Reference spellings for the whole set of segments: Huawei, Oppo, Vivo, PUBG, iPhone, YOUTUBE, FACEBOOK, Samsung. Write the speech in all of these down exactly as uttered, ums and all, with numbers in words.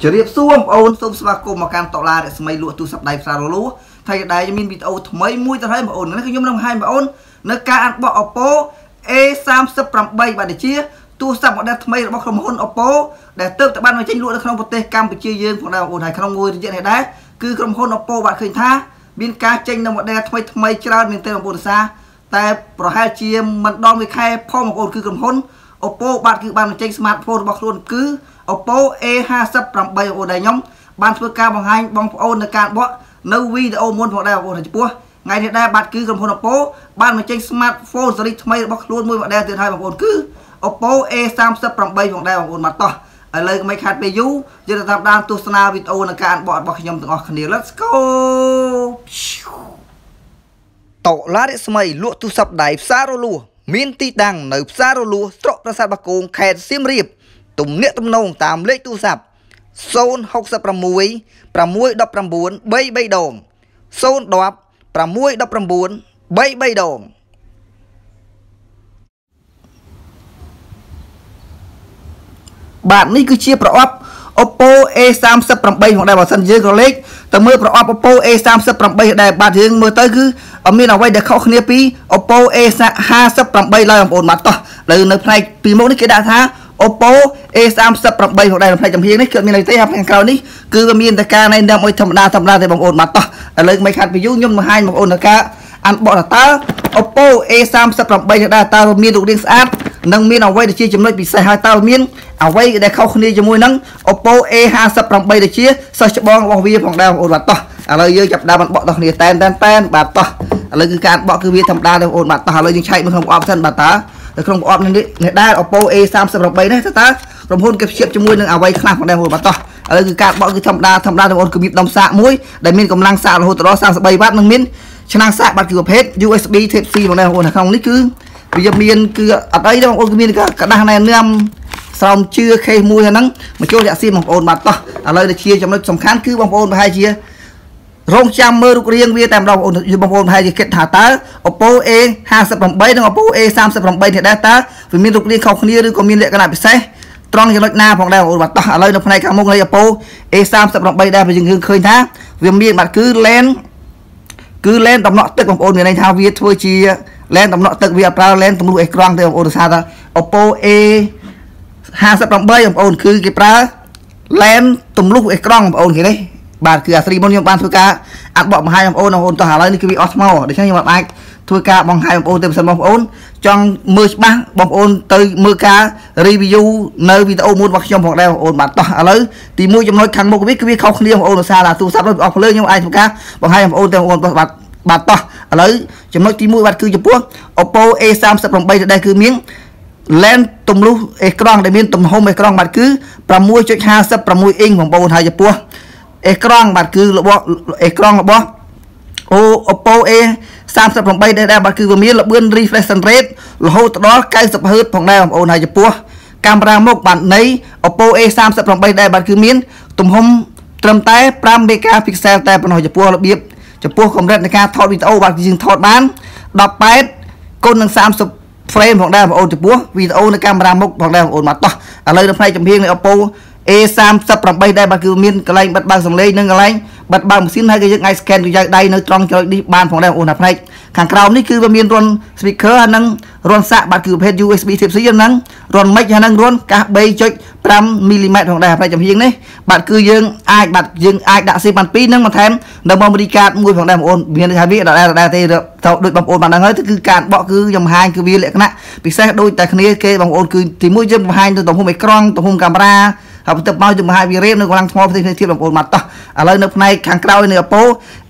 Chỉ riêng xuống ôn xông xóa cô mà càng tỏ là để xe mây lụa tu sập đầy xa lũ Thầy đầy cho mình bị ôn mấy mũi ta thấy mà ôn nó cứ nhóm đồng hai mà ôn nó càng bỏ Oppo A ba mươi bảy bạn để chia tu sập bọn đẹp mấy là bóc không hôn Oppo để tự tập ban với tranh lụa nó không có tê cam bị chia dương còn nào ổn hay không ngồi thì chuyện này đấy cứ không hôn Oppo bạn khởi tha biên ca tranh đồng bọn đẹp mấy mấy cho mình tên là buồn xa tại bỏ hai chia mặt đo người khai phong một ổn cứ cầm hôn Oppo bạn cứ bàn trên smartphone bọc luôn cứ Oppo A hai mươi bảy ổn đầy nhóm bàn phương cao bằng hai bóng ổn là càng bỏ nâu video muốn bọn đẹp ổn là chụp ngày hiện nay bạn cứ cầm hôn Oppo bàn trên smartphone rồi đi mấy bọc luôn môi bọn đẹp từ hai bằng ổn cứ Oppo A ba mươi bảy bọn đẹp ổn mặt to ở lời mấy khách bê dũ giờ là tạm đàn tu sna video là càng bọn bọc nhóm từng ngọt khẩn let's go Tổ lá để xe mây lụa tu sập đáy xa rô lùa Miên tí đăng nở xa rô lùa Trộn ra sát bạc côn khẹt xìm riêng Tùng nghĩa tâm nông tàm lê tu sập Sôn hốc sập rằm muối Rằm muối đọc rằm buồn bây bây đồn Sôn đọc rằm muối đọc rằm buồn bây bây đồn Bạn này cứ chia bỏ ấp Oppo A ba mươi bảy hoặc đại bảo sân dưới gồm lệch Tầm mơ bảo Oppo A ba mươi bảy đại bảo dưỡng mơ tới cứ Ở miền nào quay để khóc nếp đi Oppo A hai mươi bảy là một mặt to Lời nợ này phí mẫu này kia đã thá Oppo A ba mươi bảy hoặc đại bảo này chấm hiếng này Cứ miền này thấy hạp hàng cao này Cứ miền ta ca này nằm ôi thầm đa thầm đa thì bằng ổn mặt to Lời mấy khát ví dụ nhóm hai bằng ổn ta ca Ăn bọn là ta Oppo A ba mươi bảy hoặc đại ta rồi miền đủ điên sát Nâng miên ở quay để chia chấm nơi bị sai hai tao miên Ở quay để khóc đi cho môi nâng Oppo A hai mươi bảy để chia Sao cho bọn bọn viên phòng đào ổn mặt to Ở lời dư chập đa bọn bọn tọc này tên tên tên bạc to Ở lời cứ cạn bọn cứ viên thầm đa đều ổn mặt to Ở lời dư chạy mà không ổn thân bạc ta Rồi không ổn nên đi Ngày đa Oppo A ba mươi bảy này ta Rồi hôn kẹp chiếc cho môi nâng ở quay khăn phòng đào ổn mặt to Ở lời cứ cạn bọn cứ thầm đa thầm đa đều ổn cứ miệng đồng xạ mũi Để miên cầm lăng xạ là hôn tỏ đó sang sẽ bay bát nâng miên Cho năng xạ bạc cứ hợp hết u ét bê thêm xì bây giờ miền cứ ở đây đâu ôn miền cả đang này nương xong chưa khay mua ra nắng mà cho dạ xin bằng ôn mặt to ở đây là chia trong lớp sòng khán cứ bằng ôn hai chia rong cham mơ riêng bia tạm đồng ôn bằng ôn hai chia kết thả tá Oppo A hai mươi bảy đồng Oppo A ba mươi bảy thì đã tá vì miền riêng không kia đưa còn miền lệ cái này bị say trong cái loại na bằng đây ôn mặt to ở đây là này cả mông này Oppo A ba mươi bảy đây là những hương khơi thá vì miền bạn cứ lên cứ lên đồng nọ tức bằng ôn người này thao việt thôi chia lên tầm nọ tự việc ra lên tầm lụi con thì ổn sao ta Oppo A hai mươi bảy ổn cứ cái ra lên tầm lụi con ổn thế đấy bạn cứ sri bốn ban thôi cả ăn bọn hai ổn ổn tao hả lên cái bị osmo để cho nhưng mà anh thôi cả bằng hai ổn tìm sân bóng ổn trong mười ba bóng ổn tới mưa ca review nơi video muốn mặc trong hoặc đeo ổn bạn to ở lấy thì mua trong nói thằng một biết cái không đi ổn sao là tu sắp nó học lên nhưng ai thôi cả bằng hai ổn tìm ổn bạn bà to lấy chấm nói tí mũi bạn cứ chụp quốc Oppo A ba mươi bảy đây cứ miếng lên tùm lưu ekron để miếng tùm hôm ekron bạn cứ và mua cho hai sắp và mua in bằng bầu hai chụp quốc ekron bạn cứ lộ bó ekron là bó Oppo A ba mươi bảy đây đây bạn cứ vừa miếng là bươn reflection rate là hô đó cái sập hớt phòng đây bằng bầu hai chụp quốc camera một bạn lấy Oppo A ba mươi bảy đây bạn cứ miếng tùm hôm trầm tay năm megapixel tay bằng hồi chụp quốc là biếp cho pua không rất là ca thọ video bạn dừng thọ bán đọc pet con đang sam sụp frame hoặc đây mà ôn cho pua video là camera mốc hoặc đây ôn mặt to ở đây hôm nay chấm hiên này Oppo A ba mươi bảy đây bạn cứ miên cái lạnh bật bằng dòng lên nâng cái lạnh bật bằng một xin hai cái ngay scan từ đây nơi trong cho đi bàn phòng đây ôn hạt này càng cao này cứ miên luôn speaker nâng luôn xạ bạn cứ hết u ét bê tiếp xúc nâng luôn mic nâng luôn cả bay chơi năm mi li mét hoặc đây này chấm hiên đấy bạn cứ dương ai bạn dương ai đã xem bàn pin nâng mà thêm đồng bông đi cạn mùi phòng đây ôn miên hai vị đã ra đây được thầu đội bằng ôn bạn đang nói cứ cạn bọ cứ dòng hai cứ vi lệ cái này bị xe đôi tài kia kê bằng ôn cứ thì mỗi dòng hai tôi tổng không mấy con tổng không camera học tập bao nhiêu hai vi rep nó còn đang thua thì thiệp bằng ôn mặt to ở đây hôm nay càng cao này Oppo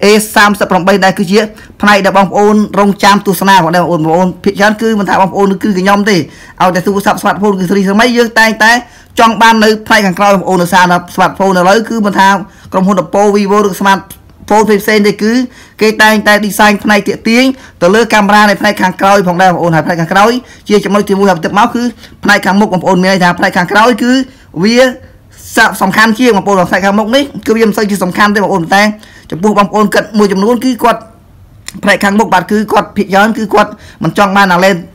A ba mươi bảy đây cứ chia này đã bằng ôn rong cham tu sna hoặc đây ôn ôn phía chán cứ mình thả bằng ôn cứ cái nhóm thì ao để tu sập smartphone cứ đi mấy dương tay tay trong ban nơi này càng cao ôn xa là smartphone là lấy cứ mình thao còn hôn Oppo Vivo được smart phone phim sen đây cứ cái tay tay design này tiện tiếng từ lưỡi camera này này càng cao phòng đây ôn này này càng cao chia cho mấy thì mua học tập máu cứ này càng một ôn này thà này càng cao cứ vía sạp sòng khăn kia mà bồn sạch hàng mộng đấy cứ viêm xây chứ sòng khăn thế mà ổn tay cho buộc bằng ôn cận mùi chấm luôn cứ quật phải khăn mộng bạn cứ quật thị trấn cứ quật mình trong ban nào lên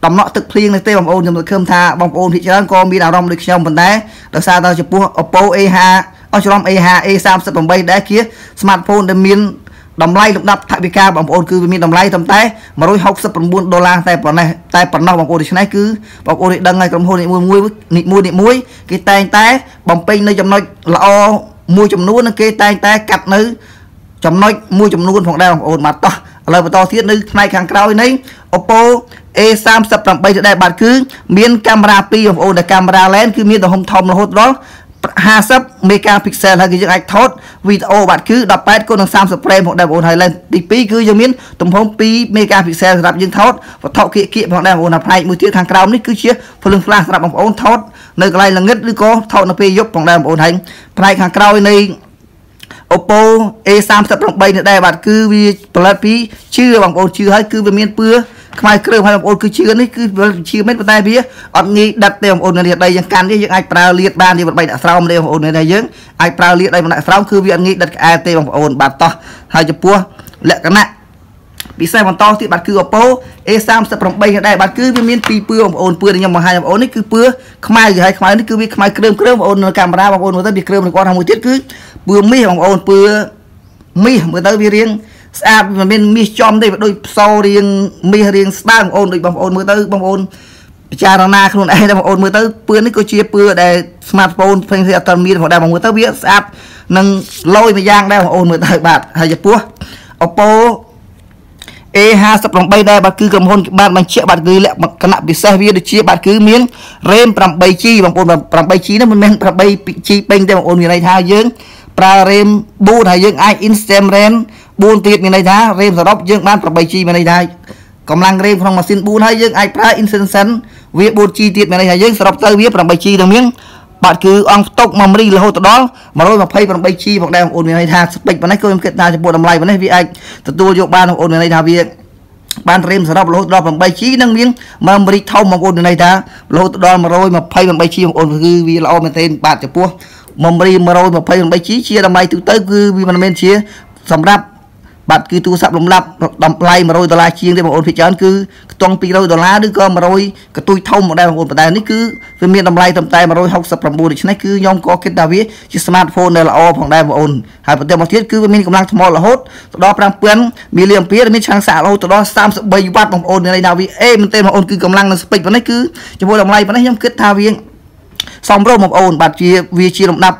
tầm nọ thực riêng này tê bằng ôn chấm được cơm thà bằng ôn thị trấn có mi nào đông được xong mình đấy được sao tao cho buộc Oppo A hai ở trong A hai A ba mươi bảy đã kia smartphone để miên đồng lay lúc đập thay vì ca bằng ôn cứ miên đồng lay tầm tay mà đôi học sập bằng buôn đô la tay bằng này tay bằng nào bằng ôn thì này cứ bằng ôn thì đang ngày cầm hôn thì mua mua nị mua nị muối cái tay tay bằng pin nơi trong nói là o mua chồng nuôi nó cái tay tay cặp nữ chồng nói mua chồng nuôi phòng đào bằng ôn mặt to lời mà to thiết nữ này càng cao đấy Oppo A ba mươi bảy giờ đây bạn cứ miên camera pi bằng ôn là camera lén cứ miên đồng hồng thòng là hốt đó hai mươi megapixel hay cái gì ảnh thốt video bạn cứ đập pad cô đang Samsung frame hoặc đang ôn hay lên tivi cứ giống miếng tấm phông hai megapixel đập dương thốt và thọ kệ kệ hoặc đang ôn đập hai mươi tiếng thang cao đấy cứ chia phần flash đập bằng ôn thốt nơi cái này là ngất đứa có thọ nó phi giúp hoặc đang ôn thành này thang cao này Oppo A ba mươi bảy nữa đây bạn cứ vì play chưa bằng ôn chưa hết cứ về miếng bưa mai kêu hai ông cứ chưa đấy cứ chưa mấy tay bía ông nghĩ đặt tiền ông này đây can đấy những ai prao liệt ban thì một bài đã sau đây ông này đây những ai prao liệt đây một đại sau cứ việc nghĩ đặt ai tê bằng ông bạt to hai chục pua lệ cái này bị sai bằng to thì bạn cứ Oppo A ba mươi bảy ở đây bạn cứ miên pi pưa bằng ông pưa nhưng mà hai ông đấy cứ pưa mai gì hay mai đấy cứ biết mai kêu kêu ông camera bằng ông người ta bị kêu con hàng một tiết cứ pưa mi bằng ông pưa mi người ta bị riêng à bên mi chom đây đôi sau riêng mi riêng ba ôn đôi bằng ôn mưa tới bằng ôn charana không ai đang ôn mưa tới bữa nó có chia bữa để smartphone phanh xe tầm mi họ đang bằng mưa tới biết sáp nâng lôi mà giang đang ôn mưa tới bạn hay giật búa Oppo A hai mươi bảy đây bạn cứ cầm hôn bạn bằng chia bạn gửi lại một cái nạp bị xe vi được chia bạn cứ miếng rem bằng bảy chi bằng ôn bằng bảy chi nó mình men bằng bảy chi bên đây bằng ôn như này thao dưỡng pra rem bu thao dưỡng ai instant rem buôn tiệt mình này ra rem sờ đóc dương ban tập bài chi mình này ra còn lang rem không mà xin buôn hay dương ai pra incense việc buôn chi tiệt mình này ra dương sờ đóc tới biết tập bài chi được miếng bạn cứ ăn tóc mà mì là hô tụi đó mà đôi mà phay bằng bài chi hoặc đang ôn mình này ra bệnh mà nấy cơ em kiện ra cho bộ làm lại mà nấy vì anh tụi tôi dụng ban ôn mình này ra việc ban rem sờ đóc là hô tụi đó bằng bài chi năng miếng mà mì thông mà ôn mình này ra là hô tụi đó mà đôi mà phay bằng bài chi hoặc ôn cứ vì là ôn mình tên bạn cho pua mà mì mà đôi mà phay bằng bài chi chia làm bài từ tới cứ vì mình men chia sầm ráp bạn cứ tu sắp lồng lấp đầm play mà rồi đô la chiên để mà ôn phía trên cứ toàn pi rồi đô la đứa con mà rồi cái tôi thông một đây mà ôn tay nó cứ về miền đầm play tầm tay mà rồi học sập làm bùn thì cứ nhom có cái tàu viết chiếc smartphone này là o phòng đây mà ôn hai phần tiêu một chiếc cứ về miền cầm lang small là hốt đó đang quên mì liềm phía để miền sáng xả lâu từ đó Samsung bay vắt bằng ôn này nào vì em mình tên mà ôn cứ cầm lang là speed và nó cứ cho vô đầm play và nó nhom kết tàu viết xong rồi một ôn bạn chia vì chia lồng lấp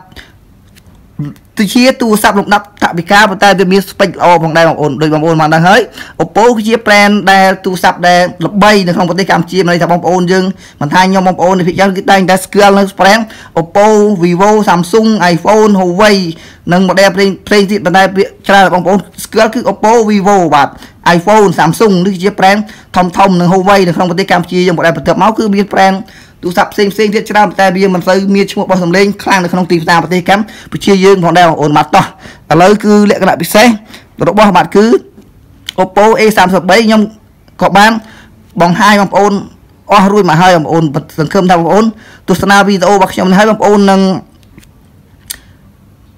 từ chia tu sắp lục đắp thả bị cá vào tay về miếng space o bằng đây bằng ổn đôi bằng ổn mà đang hỡi Oppo chia plan đây tu sắp đây lập bay được không có tay cam chia này thả bằng ổn nhưng mà thay nhau bằng ổn thì phải giao cái tay đã skill lên plan Oppo Vivo Samsung iPhone Huawei nâng một đây play play gì bằng đây tra là bằng ổn skill cứ Oppo Vivo và iPhone Samsung được chia plan thông thông nâng Huawei được không có tay cam chia trong một đây tập máu cứ biết plan tu sắp xem xem thiết tra tay bia mình phải miếng một bao sầm lên khang được không tìm ra một tay cắm chia dương còn đây ổn mặt to và lấy cứ lệ các bạn bị xe độ bao bạn cứ Oppo A ba mươi bảy nhom có bán bằng hai bằng ôn o rui mà hai bằng ôn bật dần cơm thao bằng ôn tôi sana video bạc nhom hai bằng ôn nâng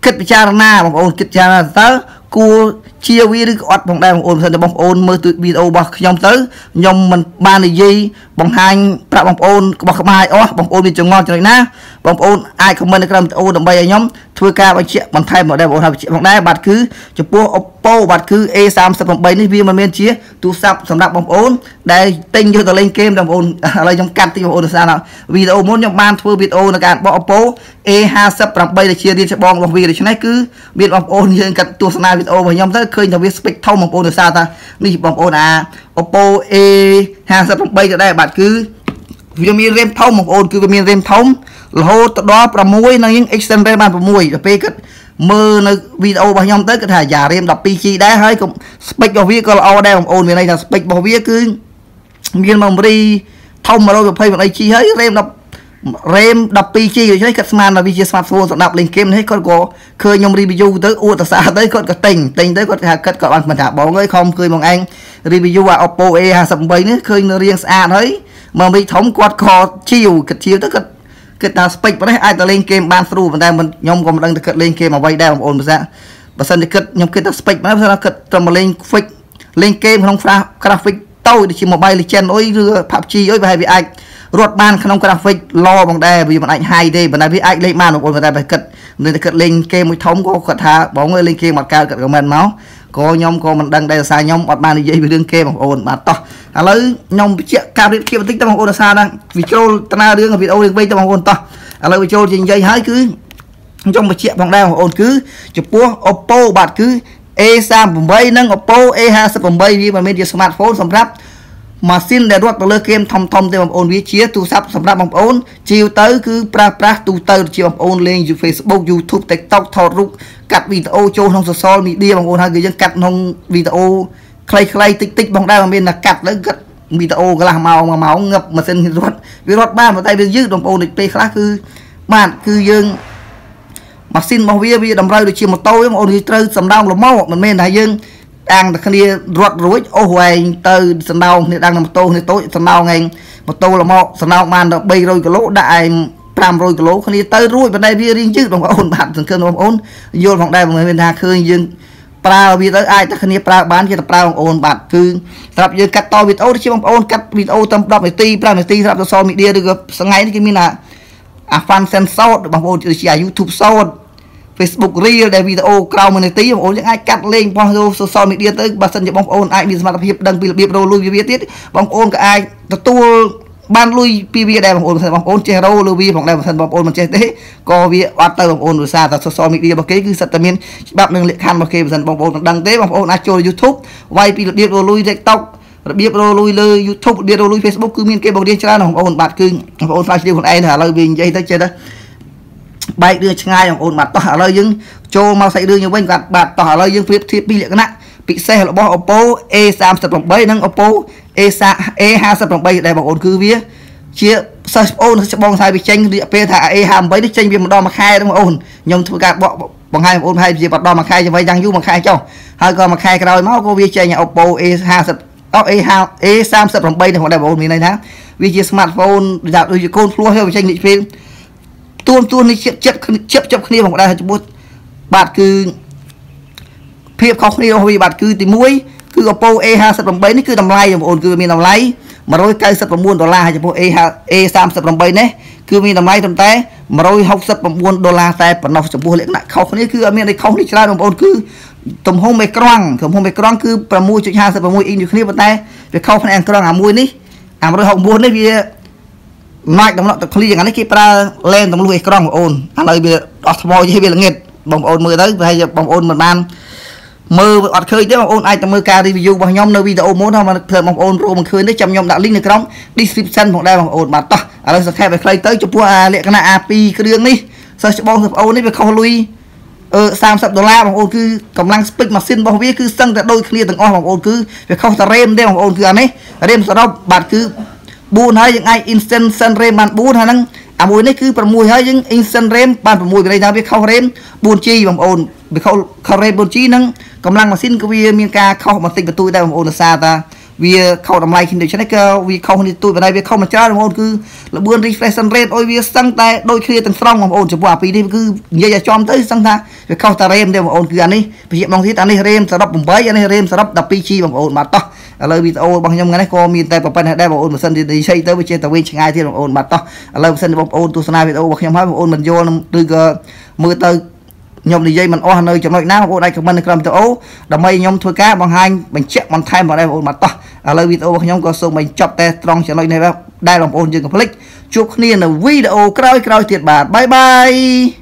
kết bị cha na bằng ôn kết cha tớ cua chia vi được ọt bằng đây bằng ôn dần bằng ôn mới tụi video bạc nhom tới nhom mình ban này gì bằng hai tạo bằng ôn bằng hai o bằng ôn đi trường ngon cho này bằng ôn ai comment được làm ô đồng bay nhóm thưa ca bạn chuyện bằng thay một đây bộ học chuyện bằng đây bạn cứ chụp bua Oppo bạn cứ A ba mươi bảy này vì mà men chia tu sắp sắm đặt bằng ôn đây tinh cho tờ lên game đồng ôn lấy trong cắt tiêu ôn sao nào video muốn nhóm ban thưa video là cả bộ Oppo A hai mươi bảy là chia đi cho bong bằng vì để cho này cứ biết bằng ôn như cắt tu sắp video và nhóm rất khơi là biết spec thông bằng ôn được sao ta đi bằng ôn à Oppo A hai mươi bảy ở đây bạn cứ vì mình rem thông bằng ôn cứ mình rem thông lô đó là muối nó những extend về bàn muối là mơ nó video bao nhiêu tới cái thả giả em đọc pc đá hơi cũng spec vào viết coi đây ôn về đây là spec vào viết cứ miên mông đi thông mà đâu được phê vào đây chi hết em đọc rem đọc pc rồi chứ cái smartphone là video smartphone đọc lên game hết con có khơi nhom review tới u ta xã tới con cả tình tình tới con hạ cất các bạn mình thả bỏ người không cười bằng anh review và Oppo A hai mươi bảy nữa khơi nó riêng xa đấy mà bị thống quạt kho chiều cực chiều tới cái ta spec vào đấy ai ta lên game ban through vào đây mình nhóm còn đang thực lên game mà quay đây mà ổn ra và sân thì kết nhóm kết ta spec vào đó kết trong mà lên fix lên game không pha graphic tôi thì chỉ một bay lên trên ôi rửa PUBG ôi và hai vị anh Rốt ban không có đặc phích lo bằng đây vì bọn anh hay đi bọn anh biết anh lên màn bọn anh phải cật nên cật lên kê mũi thống của cật thả bóng người lên kia mặt cao cật của mình máu có nhóm có mình đang đây là xa nhóm bọn bạn dây bị đương kê bằng ồn mà to à lấy nhóm chiếc cao đến kia tích tâm bằng ồn xa đang vì trâu ta đưa người Việt Âu đến vây tâm bằng ồn to à lấy trâu trên dây hái cứ trong một chiếc bằng đeo ồn cứ chụp búa Oppo bạn cứ A ba mươi bảy nâng Oppo A hai mươi bảy vì mà mình đi smartphone xong rap mà xin để đoạt lơ kem thòng thòng thêm một ôn vị chia tu sắp sắp ra một ôn chiều tới cứ pra pra tu tới chiều một ôn lên Facebook YouTube TikTok thọ rụng cắt video cho không social media bằng ôn hai người dân cắt không video clay clay tích tích bằng đây bằng bên là cắt đấy cắt video là màu mà máu ngập mà xin đoạt vì đoạt ba mà tay bên dưới đồng ôn địch khác cứ bạn cứ dương mà xin màu bia bia đầm rơi được chiều một tối mà ôn đi chơi sầm đau là máu mình men là dương đang là kia ruột rối ô hoài từ sân đau thì đang làm tô thì tối sân đau ngày một tô là mọ sân đau màn được bay rồi cái lỗ đại làm rồi cái lỗ khi tới rối bên đây riêng chứ đồng ổn bạn thường cơn ổn vô vòng đây mọi người ra khơi dương prao vì tới ai ta khi prao bán kia là prao ổn bạn cứ tập như cắt to video chứ không ổn cắt video tâm đọc để ti prao để ti tập sau bị đi được sáng ngày thì mình là à fan xem sau bằng ổn chia sẻ YouTube sau Facebook Reel để video cao mình tí ông ôn những ai cắt lên bong rô social media tới bà sân cho bong ôn ai bị mặt lập hiệp đăng bị lập hiệp rồi lui về tiết bong ôn cả ai tua ban lui pv đây bong ôn bong ôn che rô lui vi bong đây sân bong ôn mình che thế có việc bắt tay bong ôn rồi xa tại social media bao cái cứ sạch tamin bạn đừng liệt khăn bao kê sân bong ôn đăng tế bong ôn ai chơi YouTube vay bị lập hiệp rồi lui TikTok lập hiệp rồi lui lơi YouTube đi rồi lui Facebook cứ miên kê bong đi chả nào bong ôn bạn cứ bong ôn phát đi còn ai là lời bình dây tới chơi đó bài đưa ngay bằng ôn mặt tỏa lời dưng cho mau sẽ đưa như bên gạt bạt tỏa lời dưng phép thiết bị lệ nặng bị xe là bỏ Oppo A ba mươi bảy nâng Oppo A hai mươi bảy đây bằng ôn cứ vía chia sơ ôn sẽ bong sai bị tranh địa p thả A hai mươi bảy đích tranh bị một đo mà khai đúng ôn nhông thua gạt bỏ bằng hai ôn hai gì bật đo mà khai cho vay đang du mà khai cho hai con mà khai cái đôi máu cô vía chơi nhà Oppo A hai mươi bảy A ba mươi bảy này bằng ôn mình này nè vì chia smartphone dạo đôi con floor heo tranh định phim tuôn tuôn đi chậm chậm chậm chậm kia bằng đây bút bạn cứ phép không kia vì bạn cứ tìm muối cứ Oppo A hai mươi bảy nó cứ làm lay mà ổn cứ mình làm lay mà rồi cây sập bằng muôn đô la hay Oppo A ba mươi bảy này cứ mình làm lay tầm té mà rồi học sập bằng muôn đô la tay bằng nó sập buôn lệ nặng không kia cứ mình đây không đi ra đồng ổn cứ tầm hôm mấy con tầm hôm mấy con cứ bằng muối chụp hai sập bằng muối in được kia bằng tay việc không phải ăn con à muối đi à rồi học buôn đấy vì nói đồng lọt khơi rằng anh ấy pra lên đồng lui con ôn anh ấy bị đọt mồi như bị là nghiệt bằng ôn mưa tới hay bằng ôn mình ban mưa ọt khơi tới bằng ôn ai trong mưa ca review bằng nhóm nơi video muốn thôi mà thường bằng ôn rồi bằng khơi đấy trong nhóm đã link được trong description bằng đây bằng ôn mà to ở đây sẽ khai về khơi tới chụp qua lệ cái này a pê cái đường đi sao sẽ bong được ôn đấy về không lui ờ sam sập đô la bằng ôn cứ cầm lăng speak mà xin bằng biết cứ sân ra đôi kia từng o bằng ôn cứ về không ta rem đây bằng ôn cứ anh ấy rem sau đó bạn cứ buôn hay những ai instant sun rem bạn buôn hay năng à mùi này cứ bằng mùi hay những instant rem bạn bằng mùi cái này ta biết khâu rem buôn chi bằng ồn bị khâu khâu rem buôn chi năng cầm lăng mà xin cái vi miên ca khâu mà tình của tôi đây bằng ồn là xa ta vì khâu làm lại khi được cho nó vì không thì tôi vào đây vì không mà chơi bằng ồn cứ là buôn reflection rem ôi vì sang tay đôi khi từng strong bằng ồn chỉ bỏ vì đi cứ như vậy cho em tới sang ta vì khâu ta rem đây bằng ồn cứ anh ấy vì hiện mong thiết anh ấy rem sẽ đập bùng bấy anh ấy rem sẽ đập đập pc bằng ồn mà to lời video bằng nhom ngắn co miền tây và đây bằng ôn một sân thì xây tới với trên tàu trên ai thì bằng ôn mặt to lời sân bằng ôn tu sana video bằng nhom hai bằng ôn mình vô từ mưa từ nhom thì dây mình o nơi trong nội nát bằng ôn đây trong mình làm tàu ấu đầm mây nhom thua cá bằng hai bằng chẹt bằng thay bằng đây bằng ôn mặt to lời video bằng nhom có số mình chọc tay trong trong nội này đây bằng ôn dừng click chúc niên là video cày cày thiệt bản bye bye.